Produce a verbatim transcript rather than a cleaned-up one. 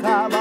Come on.